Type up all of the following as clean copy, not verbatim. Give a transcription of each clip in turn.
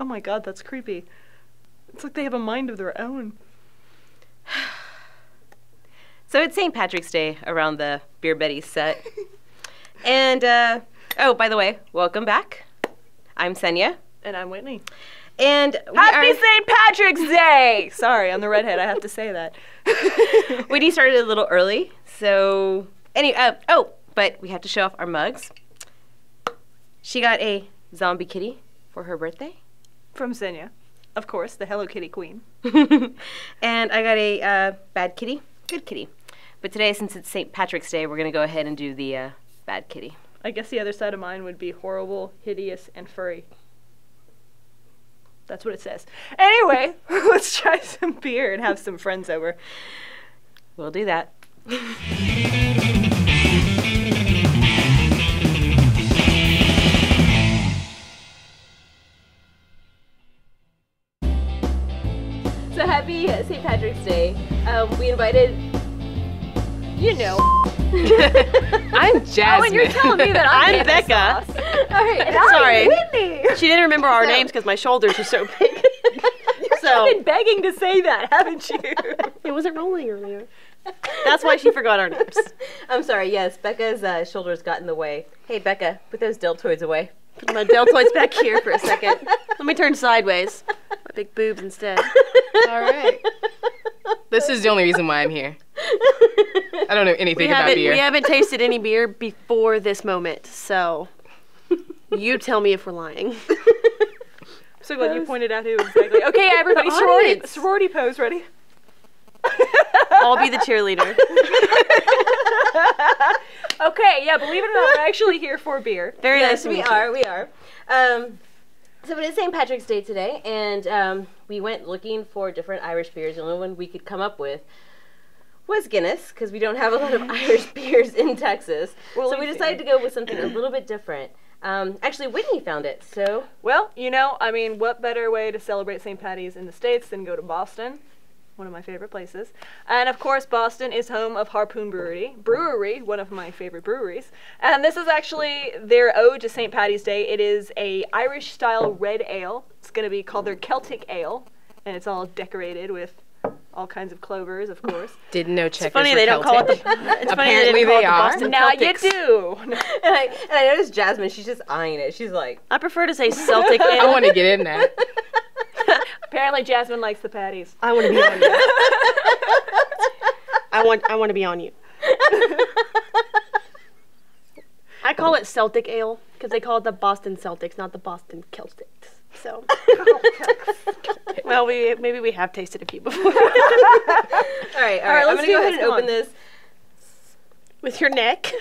Oh my god, that's creepy. It's like they have a mind of their own. So it's St. Patrick's Day around the Beer Betties set. And, oh, by the way, welcome back. I'm Senya. And I'm Whitney. And Happy St. Patrick's Day! Sorry, I'm the redhead, I have to say that. Whitney started a little early, so... Anyway, oh, but we have to show off our mugs. She got a zombie kitty for her birthday. From Senya. Of course, the Hello Kitty queen. And I got a bad kitty, good kitty. But today, since it's St. Patrick's Day, we're going to go ahead and do the bad kitty. I guess the other side of mine would be horrible, hideous, and furry. That's what it says. Anyway, let's try some beer and have some friends over. We'll do that. So happy St. Patrick's Day. We invited, you know. I'm Jasmine. Oh, and you're telling me that I'm Becca. All right, and sorry. I'm Whitney. She didn't remember our names because my shoulders are so big. You've been begging to say that, haven't you? It wasn't rolling earlier. That's why she forgot our names. I'm sorry, yes, Becca's shoulders got in the way. Hey, Becca, put those deltoids away. Put my deltoids back here for a second. Let me turn sideways. My big boobs instead. All right. This is the only reason why I'm here. I don't know anything about beer. We haven't tasted any beer before this moment, so you tell me if we're lying. So glad you pointed out who exactly. Okay, everybody, sorority pose, ready? I'll be the cheerleader. Okay, yeah, believe it or not, we're actually here for beer. Very nice to meet you. Yes, we are. So it is St. Patrick's Day today, and we went looking for different Irish beers. The only one we could come up with was Guinness, because we don't have a lot of Irish beers in Texas. Well, so we decided to go with something a little bit different. Actually, Whitney found it, so... Well, you know, I mean, what better way to celebrate St. Patty's in the States than go to Boston? One of my favorite places. And of course, Boston is home of Harpoon Brewery, one of my favorite breweries. And this is actually their ode to St. Patty's Day. It is a Irish-style red ale. It's going to be called their Celtic Ale, and it's all decorated with all kinds of clovers, of course. Didn't know checkers. It's funny they don't call it the. It's funny they didn't call it the Boston. Now you do. And I noticed Jasmine. She's just eyeing it. She's like, I prefer to say Celtic Ale. I want to get in there. Apparently, Jasmine likes the patties. I want to be on you. I want to be on you. I call it Celtic Ale because they call it the Boston Celtics, not the Boston Celtics. So, well, maybe we have tasted a few before. all right. I'm gonna go ahead and open this with your neck,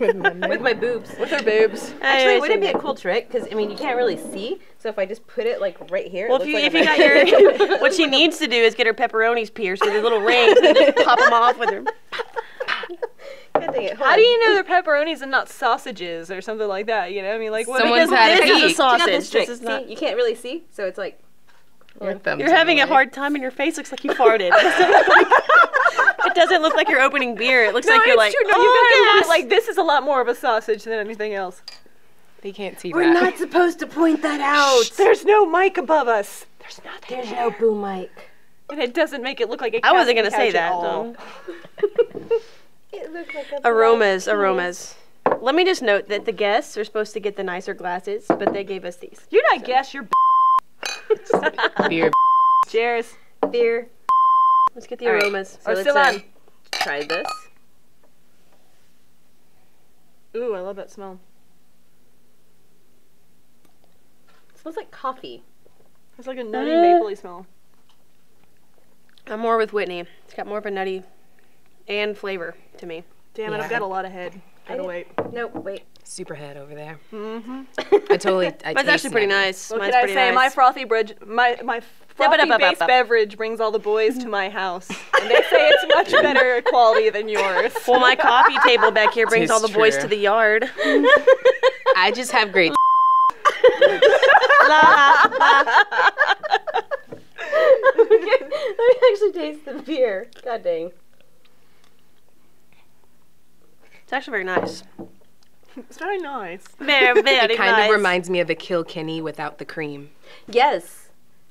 with my boobs, with her boobs. Actually, wouldn't it be a cool trick? Because I mean, you can't really see. So if I just put it like right here, well, if you got your, what she needs to do is get her pepperonis pierced with her little rings and just pop them off with her. How do you know they're pepperonis and not sausages or something like that? You know, I mean, like what? Someone's had this is a sausage. This is not. See, you can't really see, so it's like you're having a hard time, and your face looks like you farted. It doesn't look like you're opening beer. It looks like you're like, true. No, oh, yes. Like this is a lot more of a sausage than anything else. They can't see. We're not supposed to point that out. Shh, there's no mic above us. There's not. There's no boom mic, and it doesn't make it look like a. I wasn't gonna say that though. It looks like a aromas. Let me just note that the guests are supposed to get the nicer glasses, but they gave us these. You're not guests, you're beer. Cheers. Beer. Let's get the aromas. Right. So let's try this. Ooh, I love that smell. It smells like coffee. It's like a nutty, mapley smell. I'm more with Whitney. It's got more of a nutty and flavor to me. Damn it, yeah. I've got a lot of head. Gotta wait. Nope, wait. Super head over there. Mm-hmm. I Mine's actually pretty nice. Well, Mine's pretty nice. My frothy frothy-based beverage brings all the boys to my house. And they say it's much better quality than yours. Well, my coffee table back here brings all the boys to the yard. I just have great Okay, let me actually taste the beer. God dang. It's actually very nice. It's very nice. Very nice. It kind of reminds me of a Kilkenny without the cream. Yes.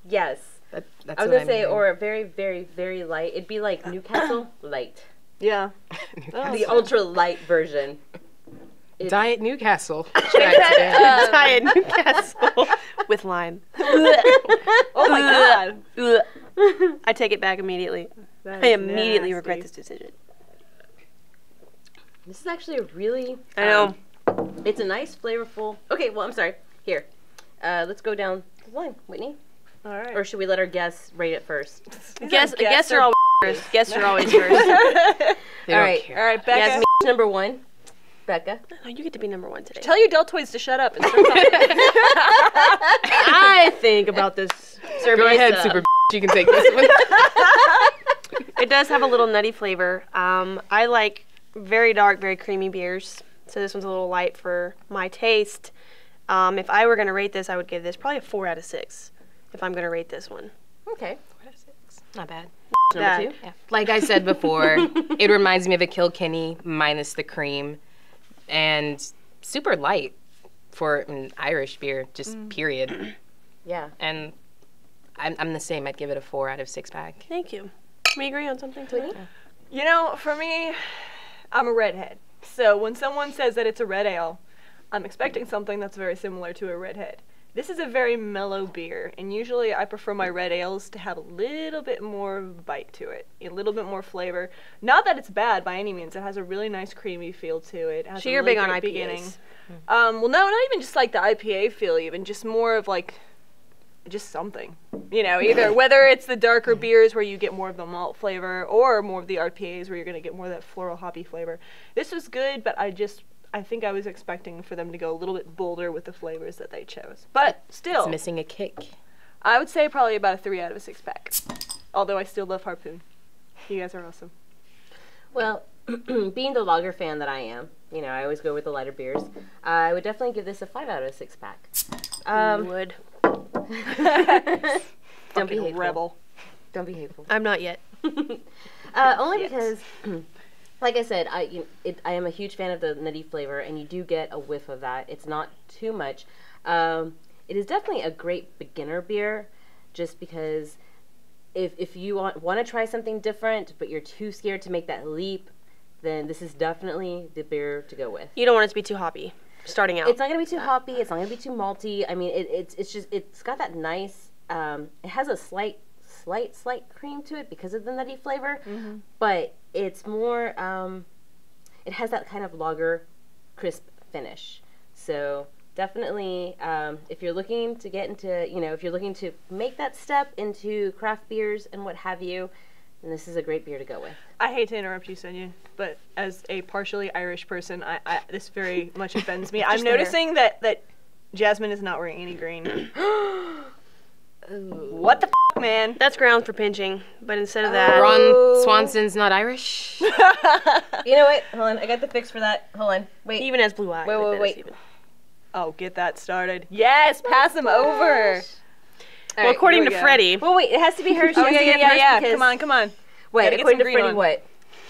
Yes. That's I was going to say, or very, very, very light. It'd be like Newcastle light. Yeah. Newcastle. The ultra light version. Diet Newcastle. Diet Newcastle. With lime. Oh my God. I take it back immediately. I immediately regret this decision. This is actually a really... I know. It's a nice, flavorful... Okay, well, I'm sorry. Here. Let's go down the line, Whitney. All right. Or should we let our guests rate it first? Guests are always first. Guests are always first. All right, Becca. Number one. Becca. Oh, you get to be number one today. Tell your deltoids to shut up and start talking. I think about this. Go ahead, super. You can take this one. It does have a little nutty flavor. I like very dark, very creamy beers. So this one's a little light for my taste. If I were going to rate this, I would give this probably a 4 out of 6. If I'm going to rate this one. Okay. 4 out of 6. Not bad. Number 2. Yeah. Like I said before, it reminds me of a Kilkenny minus the cream. And super light for an Irish beer, just period. Yeah. And I'm the same. I'd give it a 4 out of 6 pack. Thank you. Can we agree on something, Tweety? Yeah. You know, for me, I'm a redhead. So when someone says that it's a red ale, I'm expecting something that's very similar to a redhead. This is a very mellow beer, and usually I prefer my red ales to have a little bit more bite to it, a little bit more flavor. Not that it's bad by any means. It has a really nice creamy feel to it. So you're big on IPAs. Well, no, not even just like the IPA feel, even just more of like just something. You know, either whether it's the darker beers where you get more of the malt flavor or more of the IPAs where you're going to get more of that floral hoppy flavor. This was good, but I think I was expecting for them to go a little bit bolder with the flavors that they chose. But still. It's missing a kick. I would say probably about a 3 out of 6 pack. Although I still love Harpoon. You guys are awesome. Well, being the lager fan that I am, you know, I always go with the lighter beers. I would definitely give this a 5 out of 6 pack. You would. Don't be hateful. Rebel. Don't be hateful. I'm not yet. Because... Like I said, I am a huge fan of the nutty flavor, and you do get a whiff of that. It's not too much. It is definitely a great beginner beer, just because if you want to try something different, but you're too scared to make that leap, then this is definitely the beer to go with. You don't want it to be too hoppy, starting out. It's not going to be too hoppy. It's not going to be too malty. I mean, it's got that nice. It has a slight cream to it because of the nutty flavor, but it's more, it has that kind of lager crisp finish. So definitely, if you're looking to get into, you know, if you're looking to make that step into craft beers and what have you, then this is a great beer to go with. I hate to interrupt you, Sonia, but as a partially Irish person, this very much offends me. I'm noticing that Jasmine is not wearing any green. What the f***, man? That's grounds for pinching, but instead of that... Ron Swanson's not Irish? You know what? Hold on. I got the fix for that. Hold on. Wait. He even has blue eyes. Wait. Oh, get that started. Yes! Pass him over! Right, well, according to Freddie... Well, wait. It has to be her. Yeah. Come on. Wait, according to Freddie, what?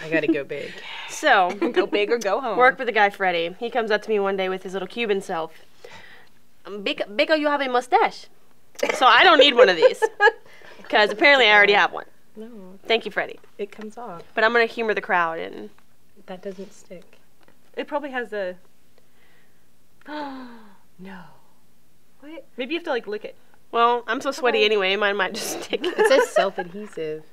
I gotta go big. So... Go big or go home. Work with the guy Freddie. He comes up to me one day with his little Cuban self. Bigger, you have a mustache. So I don't need one of these, because apparently I already have one. No. Thank you, Freddie. It comes off. But I'm going to humor the crowd. And that doesn't stick. It probably has a... No. What? Maybe you have to, like, lick it. Well, I'm so sweaty anyway. Mine might just stick. It says self-adhesive.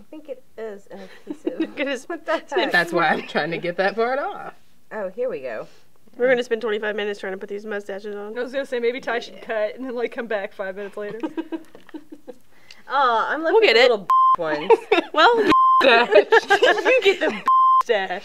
I think it is adhesive. Look at his... That's why I'm trying to get that part off. Oh, here we go. We're going to spend 25 minutes trying to put these mustaches on. I was going to say, maybe Ty should cut and then, like, come back 5 minutes later. I'm looking at little ones. Well, you get the stash.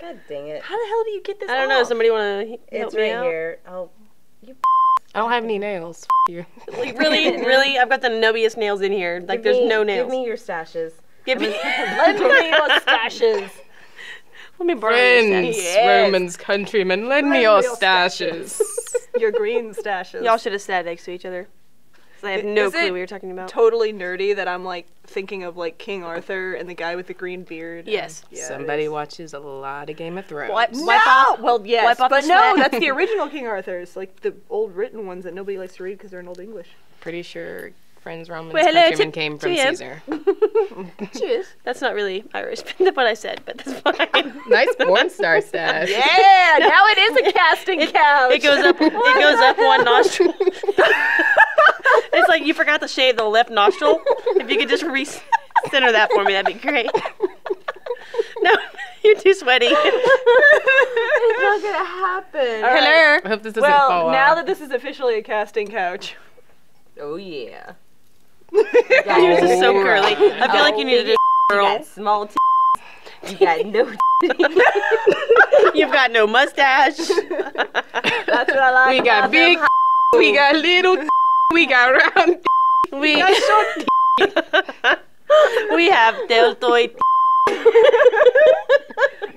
God dang it. How the hell do you get this I don't know. Somebody want to help me out? It's right here. I don't have any nails. You. Really? I've got the nubbiest nails in here. Like, there's no nails. Give me your stashes. Let me your stashes. Let me borrow friends, Romans, countrymen, lend me your stashes. Your green stashes. Y'all should have sat next to each other. because I have no clue what you're talking about. Totally nerdy that I'm like thinking of like King Arthur and the guy with the green beard. Yes. Yeah, somebody watches a lot of Game of Thrones. Well, yes, but no, that's the original King Arthur's, like the old written ones that nobody likes to read because they're in Old English. Pretty sure Friends, Romans, countrymen came from Caesar. Cheers. That's not really Irish, but what I said, but that's fine. Nice porn star stash. Yeah, now it is a casting couch. It goes up one nostril. It's like you forgot to shave the left nostril. If you could just re-center that for me, that'd be great. No, you're too sweaty. It's not gonna happen. Right. Hello. I hope this doesn't fall off. Now that this is officially a casting couch. Oh yeah. Yours is so curly. I feel like you need to do curl. You got small t. You got no t. You've got no mustache. That's what I like. We got big t. We got little t. We got round t. We got short t. We have deltoid t.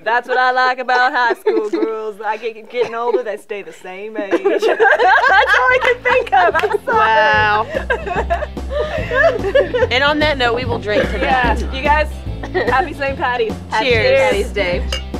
That's what I like about high school girls. I get getting older, they stay the same age. That's all I can think of. I'm sorry. Wow. And on that note, we will drink tonight. Yeah. You guys, happy St. Patty's. Cheers. Happy St. Patty's Day.